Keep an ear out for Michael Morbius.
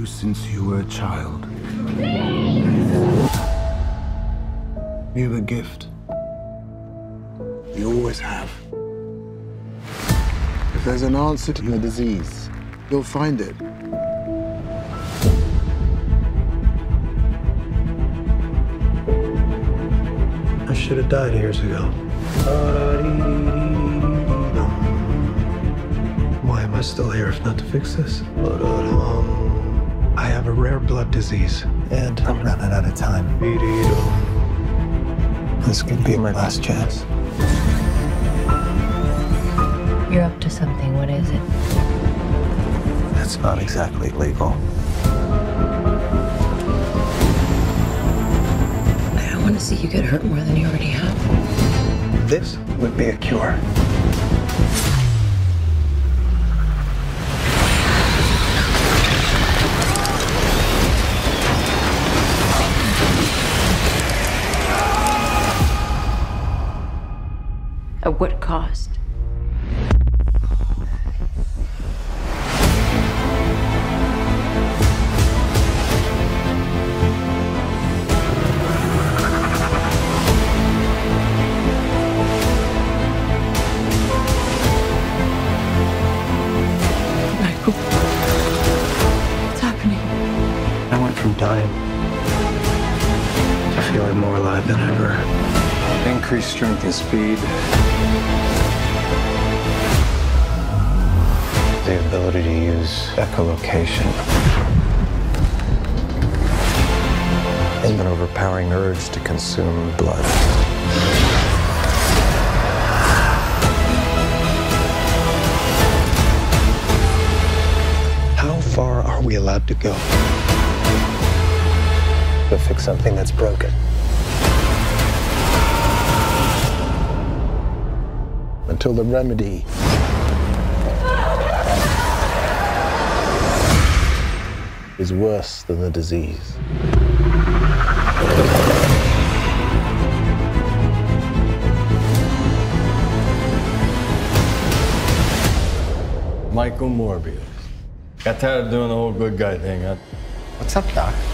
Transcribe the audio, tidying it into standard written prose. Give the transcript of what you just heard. you since you were a child. Please! You have a gift. You always have. If there's an answer to your disease, you'll find it. I should have died years ago. Why am I still here if not to fix this? I have a rare blood disease, and I'm running out of time. This could be my last chance. You're up to something. What is it? That's not exactly legal. I want to see you get hurt more than you already have. This would be a cure. At what cost? What's happening? I went from dying to feeling more alive than ever. Increased strength and speed. The ability to use echolocation. And an overpowering urge to consume blood. How far are we allowed to go to fix something that's broken? Until the remedy is worse than the disease. Michael Morbius. Got tired of doing the whole good guy thing, huh? What's up, Doc?